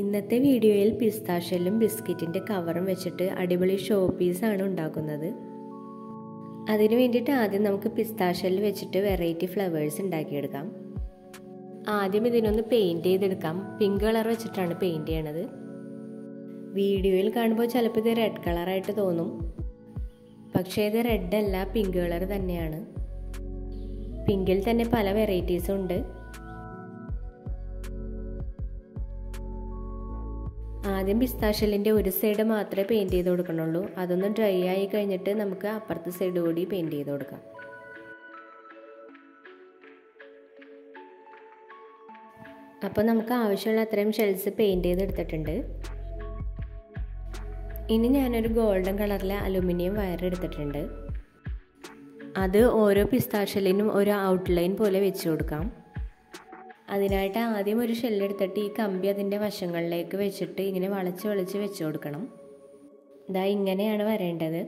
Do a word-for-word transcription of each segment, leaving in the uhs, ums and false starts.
ഇന്നത്തെ വീഡിയോയിൽ പിസ്താഷെല്ലും ബിസ്ക്കറ്റിൻ്റെ കവറും വെച്ചിട്ട് അടിപൊളി ഷോ പീസാണ് ഉണ്ടാക്കുന്നത്. അതിനു വേണ്ടിയിട്ട് ആദ്യം നമുക്ക് പിസ്താഷെല്ല് വെച്ചിട്ട് വെറൈറ്റി ഫ്ലവേഴ്സ് ഉണ്ടാക്കിയെടുക്കാം. ആദ്യം ഇതിനൊന്ന് പെയിൻറ്റ് ചെയ്തെടുക്കാം. പിങ്ക് കളർ വെച്ചിട്ടാണ് പെയിൻറ്റ് ചെയ്യണത്. വീഡിയോയിൽ കാണുമ്പോൾ ചിലപ്പോൾ ഇത് റെഡ് കളറായിട്ട് തോന്നും, പക്ഷേ ഇത് റെഡ് അല്ല, പിങ്ക് കളർ തന്നെയാണ്. പിങ്കിൽ തന്നെ പല വെറൈറ്റീസും ഉണ്ട്. ആദ്യം പിസ്താഷെല്ലിൻ്റെ ഒരു സൈഡ് മാത്രമേ പെയിൻറ്റ് ചെയ്ത് കൊടുക്കണുള്ളൂ. അതൊന്ന് ഡ്രൈ ആയി കഴിഞ്ഞിട്ട് നമുക്ക് അപ്പുറത്തെ സൈഡ് കൂടി പെയിൻറ്റ് ചെയ്ത് കൊടുക്കാം. അപ്പോൾ നമുക്ക് ആവശ്യമുള്ള അത്രയും ഷെൽസ് പെയിൻറ്റ് ചെയ്തെടുത്തിട്ടുണ്ട്. ഇനി ഞാനൊരു ഗോൾഡൻ കളറിലെ അലുമിനിയം വയർ എടുത്തിട്ടുണ്ട്. അത് ഓരോ പിസ്താഷെല്ലിനും ഒരു ഔട്ട്ലൈൻ പോലെ വെച്ച് കൊടുക്കാം. അതിനായിട്ട് ആദ്യം ഒരു ഷെല്ലെടുത്തിട്ട് ഈ കമ്പി അതിൻ്റെ വശങ്ങളിലേക്ക് വെച്ചിട്ട് ഇങ്ങനെ വളച്ച് വളച്ച് വെച്ച് കൊടുക്കണം. ഇതാ ഇങ്ങനെയാണ് വരേണ്ടത്.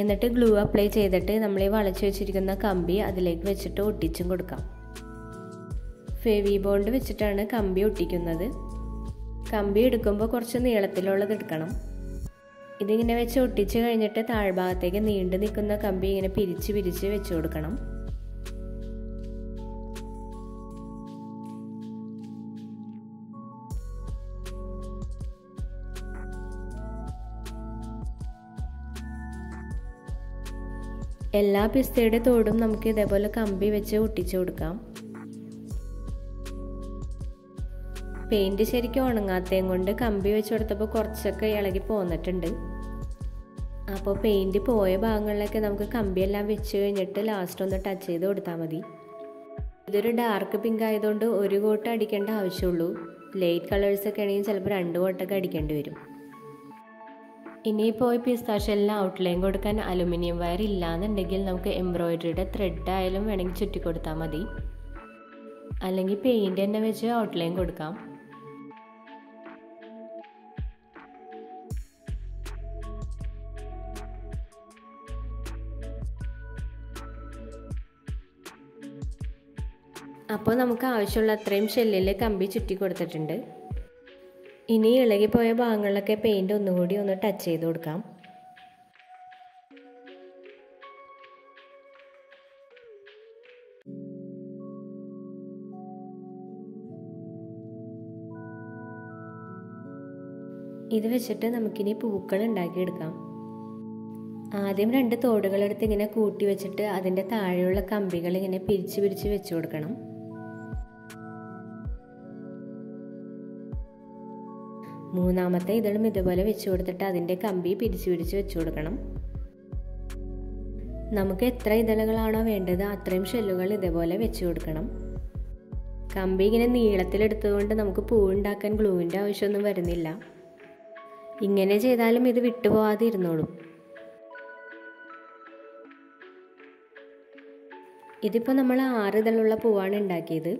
എന്നിട്ട് ഗ്ലൂ അപ്ലൈ ചെയ്തിട്ട് നമ്മൾ ഈ വളച്ച് വെച്ചിരിക്കുന്ന കമ്പി അതിലേക്ക് വെച്ചിട്ട് ഒട്ടിച്ചും കൊടുക്കാം. ഫെവി ബോണ്ട് വെച്ചിട്ടാണ് കമ്പി ഒട്ടിക്കുന്നത്. കമ്പി എടുക്കുമ്പോൾ കുറച്ച് നീളത്തിലുള്ളത് എടുക്കണം. ഇതിങ്ങനെ വെച്ച് ഒട്ടിച്ച് കഴിഞ്ഞിട്ട് താഴ്ഭാഗത്തേക്ക് നീണ്ടു നിൽക്കുന്ന കമ്പി ഇങ്ങനെ പിരിച്ച് പിരിച്ച് വെച്ച് കൊടുക്കണം. എല്ലാ പിസ്തയുടെ തോടും നമുക്ക് ഇതേപോലെ കമ്പി വെച്ച് ഒട്ടിച്ചു കൊടുക്കാം. പെയിൻറ്റ് ശരിക്കും ഉണങ്ങാത്തതും കൊണ്ട് കമ്പി വെച്ച് കൊടുത്തപ്പോൾ കുറച്ചൊക്കെ ഇളകി പോന്നിട്ടുണ്ട്. അപ്പോൾ പെയിൻറ്റ് പോയ ഭാഗങ്ങളിലൊക്കെ നമുക്ക് കമ്പിയെല്ലാം വെച്ച് കഴിഞ്ഞിട്ട് ലാസ്റ്റ് ഒന്ന് ടച്ച് ചെയ്ത് കൊടുത്താൽ മതി. ഇതൊരു ഡാർക്ക് പിങ്ക് ആയതുകൊണ്ട് ഒരു കോട്ട് അടിക്കേണ്ട ആവശ്യമുള്ളൂ. ലൈറ്റ് കളേഴ്സൊക്കെ ആണെങ്കിൽ ചിലപ്പോൾ രണ്ട് കോട്ടൊക്കെ അടിക്കേണ്ടി വരും. ഇനിയിപ്പോൾ ഈ പിസ്താഷെല്ലാം ഔട്ട്ലൈൻ കൊടുക്കാൻ അലുമിനിയം വയർ ഇല്ലാന്നുണ്ടെങ്കിൽ നമുക്ക് എംബ്രോയിഡറിയുടെ ത്രെഡ് ആയാലും വേണമെങ്കിൽ ചുറ്റി കൊടുത്താൽ മതി. അല്ലെങ്കിൽ പെയിൻറ്റ് തന്നെ വെച്ച് ഔട്ട്ലൈൻ കൊടുക്കാം. അപ്പോൾ നമുക്ക് ആവശ്യമുള്ള അത്രയും ഷെല്ലിൽ കമ്പി ചുറ്റി കൊടുത്തിട്ടുണ്ട്. ഇനി ഇളകിപ്പോയ ഭാഗങ്ങളിലൊക്കെ പെയിൻറ്റ് ഒന്നുകൂടി ഒന്ന് ടച്ച് ചെയ്ത് കൊടുക്കാം. ഇത് വെച്ചിട്ട് നമുക്കിനി പൂക്കൾ ഉണ്ടാക്കിയെടുക്കാം. ആദ്യം രണ്ട് തോടുകളെടുത്ത് ഇങ്ങനെ കൂട്ടി വെച്ചിട്ട് അതിൻ്റെ താഴെയുള്ള കമ്പികൾ ഇങ്ങനെ പിരിച്ച് പിരിച്ച് വെച്ച് കൊടുക്കണം. മൂന്നാമത്തെ ഇതളും ഇതുപോലെ വെച്ച് കൊടുത്തിട്ട് അതിൻ്റെ കമ്പി പിരിച്ച് പിരിച്ച് വെച്ച് കൊടുക്കണം. നമുക്ക് എത്ര ഇതളുകളാണോ വേണ്ടത് അത്രയും ഷെല്ലുകൾ ഇതേപോലെ വെച്ച് കൊടുക്കണം. കമ്പി ഇങ്ങനെ നീളത്തിലെടുത്തുകൊണ്ട് നമുക്ക് പൂവുണ്ടാക്കാൻ ഗ്ലൂവിൻ്റെ ആവശ്യമൊന്നും വരുന്നില്ല. ഇങ്ങനെ ചെയ്താലും ഇത് വിട്ടുപോകാതെ ഇരുന്നോളും. ഇതിപ്പോൾ നമ്മൾ ആറ് ഇതളുള്ള പൂവാണ് ഉണ്ടാക്കിയത്.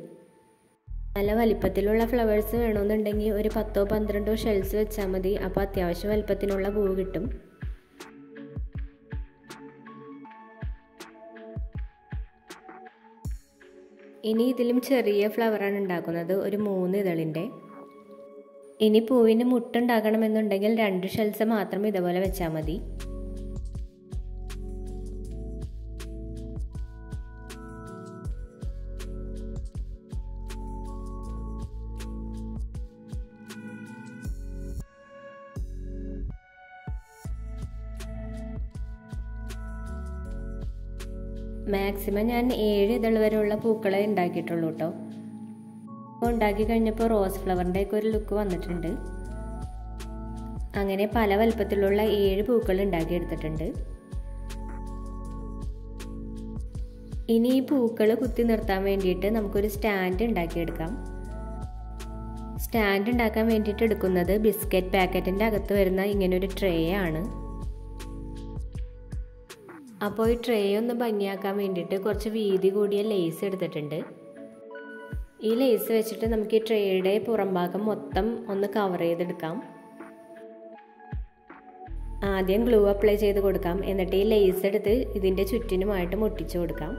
നല്ല വലിപ്പത്തിലുള്ള ഫ്ലവേഴ്സ് വേണമെന്നുണ്ടെങ്കിൽ ഒരു പത്തോ പന്ത്രണ്ടോ ഷെൽസ് വെച്ചാൽ മതി. അപ്പോൾ അത്യാവശ്യം വലിപ്പത്തിനുള്ള പൂവ് കിട്ടും. ഇനി ഇതിലും ചെറിയ ഫ്ലവറാണ് ഉണ്ടാക്കുന്നത്, ഒരു മൂന്ന് ഇതളിൻ്റെ. ഇനി പൂവിന് മുട്ടുണ്ടാക്കണമെന്നുണ്ടെങ്കിൽ രണ്ട് ഷെൽസ് മാത്രം ഇതുപോലെ വെച്ചാൽ മതി. മാക്സിമം ഞാൻ ഏഴ് ഇതൾ വരെയുള്ള പൂക്കളെ ഉണ്ടാക്കിയിട്ടുള്ളൂ കേട്ടോ. അപ്പോൾ ഉണ്ടാക്കി കഴിഞ്ഞപ്പോൾ റോസ് ഫ്ലവറിൻ്റെ ഒക്കെ ഒരു ലുക്ക് വന്നിട്ടുണ്ട്. അങ്ങനെ പല വലുപ്പത്തിലുള്ള ഏഴ് പൂക്കൾ ഉണ്ടാക്കിയെടുത്തിട്ടുണ്ട്. ഇനി ഈ പൂക്കൾ കുത്തി നിർത്താൻ വേണ്ടിയിട്ട് നമുക്കൊരു സ്റ്റാൻഡ് ഉണ്ടാക്കിയെടുക്കാം. സ്റ്റാൻഡ് ഉണ്ടാക്കാൻ വേണ്ടിയിട്ട് എടുക്കുന്നത് ബിസ്ക്കറ്റ് പാക്കറ്റിൻ്റെ അകത്ത് വരുന്ന ഇങ്ങനൊരു ട്രേ ആണ്. അപ്പോൾ ഈ ട്രേ ഒന്ന് ഭംഗിയാക്കാൻ വേണ്ടിയിട്ട് കുറച്ച് വീതി കൂടിയ ലേസ് എടുത്തിട്ടുണ്ട്. ഈ ലേസ് വെച്ചിട്ട് നമുക്ക് ഈ ട്രേയുടെ പുറംഭാഗം മൊത്തം ഒന്ന് കവർ ചെയ്തെടുക്കാം. ആദ്യം ഗ്ലൂ അപ്ലൈ ചെയ്ത് കൊടുക്കാം. എന്നിട്ട് ഈ ലേസ് എടുത്ത് ഇതിൻ്റെ ചുറ്റിനുമായിട്ട് ഒട്ടിച്ചു കൊടുക്കാം.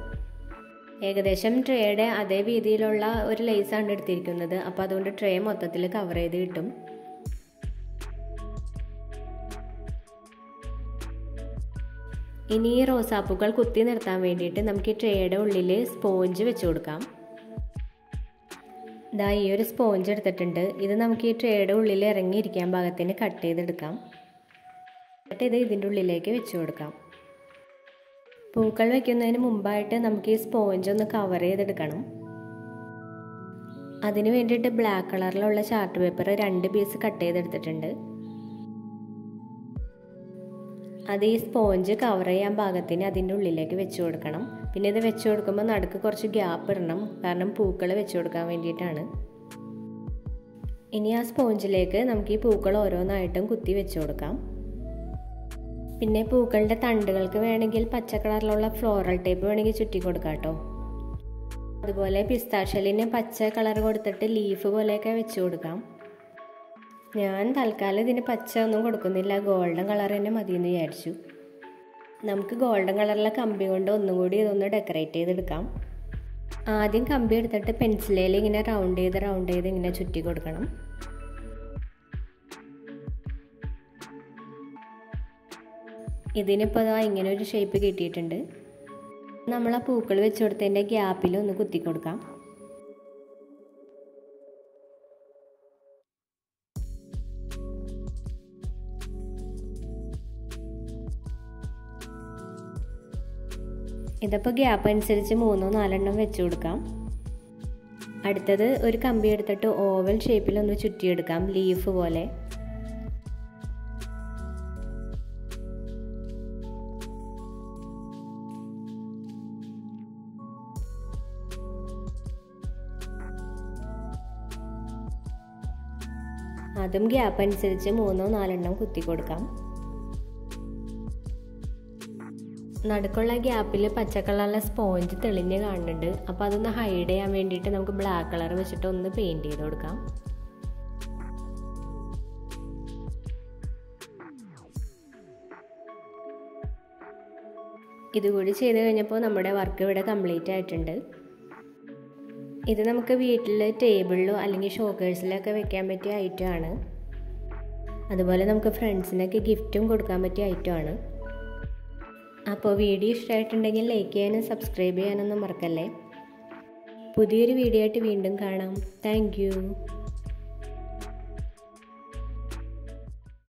ഏകദേശം ട്രേയുടെ അതേ രീതിയിലുള്ള ഒരു ലേസാണ് എടുത്തിരിക്കുന്നത്. അപ്പോൾ അതുകൊണ്ട് ട്രേ മൊത്തത്തിൽ കവർ ചെയ്ത് കിട്ടും. ഇനി ഈ റോസാപ്പൂക്കൾ കുത്തി നിർത്താൻ വേണ്ടിയിട്ട് നമുക്ക് ഈ ട്രേയുടെ ഉള്ളിൽ സ്പോഞ്ച് വെച്ച് കൊടുക്കാം. ഇതാ ഈ ഒരു സ്പോഞ്ച് എടുത്തിട്ടുണ്ട്. ഇത് നമുക്ക് ഈ ട്രേയുടെ ഉള്ളിൽ ഇറങ്ങിയിരിക്കാൻ ഭാഗത്തിന് കട്ട് ചെയ്തെടുക്കാം. എന്നിട്ട് ഇത് ഇതിൻ്റെ ഉള്ളിലേക്ക് വെച്ച് കൊടുക്കാം. പൂക്കൾ വയ്ക്കുന്നതിന് മുമ്പായിട്ട് നമുക്ക് ഈ സ്പോഞ്ച് ഒന്ന് കവർ ചെയ്തെടുക്കണം. അതിന് വേണ്ടിയിട്ട് ബ്ലാക്ക് കളറിലുള്ള ചാർട്ട് പേപ്പർ രണ്ട് പീസ് കട്ട് ചെയ്തെടുത്തിട്ടുണ്ട്. അത് ഈ സ്പോഞ്ച് കവർ ചെയ്യാൻ ഭാഗത്തിന് അതിൻ്റെ ഉള്ളിലേക്ക് വെച്ച് കൊടുക്കണം. പിന്നെ ഇത് വെച്ച് കൊടുക്കുമ്പോൾ നടുക്ക് കുറച്ച് ഗ്യാപ്പ് ഇടണം, കാരണം പൂക്കൾ വെച്ച് കൊടുക്കാൻ വേണ്ടിയിട്ടാണ്. ഇനി ആ സ്പോഞ്ചിലേക്ക് നമുക്ക് ഈ പൂക്കൾ ഓരോന്നായിട്ടും കുത്തി വെച്ച് കൊടുക്കാം. പിന്നെ പൂക്കളുടെ തണ്ടുകൾക്ക് വേണമെങ്കിൽ പച്ച കളറിലുള്ള ഫ്ലോറൽ ടേപ്പ് വേണമെങ്കിൽ ചുറ്റി കൊടുക്കാം കേട്ടോ. അതുപോലെ പിസ്താഷ്യലിന് പച്ച കളർ കൊടുത്തിട്ട് ലീഫ് പോലെയൊക്കെ വെച്ച് കൊടുക്കാം. ഞാൻ തൽക്കാലം ഇതിന് പച്ച ഒന്നും കൊടുക്കുന്നില്ല, ഗോൾഡൻ കളർ തന്നെ മതിയെന്ന് വിചാരിച്ചു. നമുക്ക് ഗോൾഡൻ കളറിലെ കമ്പി കൊണ്ട് ഒന്നും കൂടി ഇതൊന്ന് ഡെക്കറേറ്റ് ചെയ്തെടുക്കാം. ആദ്യം കമ്പി എടുത്തിട്ട് പെൻസിലിൽ ഇങ്ങനെ റൗണ്ട് ചെയ്ത് റൗണ്ട് ചെയ്ത് ഇങ്ങനെ ചുറ്റി കൊടുക്കണം. ഇതിനിപ്പോൾ ഇങ്ങനെ ഒരു ഷേപ്പ് കിട്ടിയിട്ടുണ്ട്. നമ്മൾ ആ പൂക്കൾ വെച്ച് കൊടുത്തതിൻ്റെ ഗ്യാപ്പിൽ ഒന്ന് കുത്തി കൊടുക്കാം. ഇതിപ്പോൾ ഗ്യാപ്പ് അനുസരിച്ച് മൂന്നോ നാലെണ്ണം വെച്ച് കൊടുക്കാം. അടുത്തത് ഒരു കമ്പി എടുത്തിട്ട് ഓവൽ ഷേപ്പിലൊന്ന് ചുറ്റിയെടുക്കാം, ലീഫ് പോലെ. അതും ഗ്യാപ്പ് അനുസരിച്ച് മൂന്നോ നാലെണ്ണം കുത്തി കൊടുക്കാം. നടുക്കുള്ള ഗ്യാപ്പിൽ പച്ച കളറിലെ സ്പോഞ്ച് തെളിഞ്ഞ് കാണുന്നുണ്ട്. അപ്പോൾ അതൊന്ന് ഹൈഡ് ചെയ്യാൻ വേണ്ടിയിട്ട് നമുക്ക് ബ്ലാക്ക് കളർ വെച്ചിട്ട് ഒന്ന് പെയിൻറ്റ് ചെയ്ത് കൊടുക്കാം. ഇതുകൂടി ചെയ്ത് കഴിഞ്ഞപ്പോൾ നമ്മുടെ വർക്ക് ഇവിടെ കംപ്ലീറ്റ് ആയിട്ടുണ്ട്. ഇത് നമുക്ക് വീട്ടിൽ ടേബിളിലോ അല്ലെങ്കിൽ ഷോക്കേഴ്സിലൊക്കെ വെക്കാൻ പറ്റിയ ഐറ്റമാണ്. അതുപോലെ നമുക്ക് ഫ്രണ്ട്സിനൊക്കെ ഗിഫ്റ്റും കൊടുക്കാൻ പറ്റിയ ഐറ്റമാണ്. അപ്പോൾ വീഡിയോ ഇഷ്ടമായിട്ടുണ്ടെങ്കിൽ ലൈക്ക് ചെയ്യാനും സബ്സ്ക്രൈബ് ചെയ്യാനൊന്നും മറക്കല്ലേ. പുതിയൊരു വീഡിയോ ആയിട്ട് വീണ്ടും കാണാം. Thank U.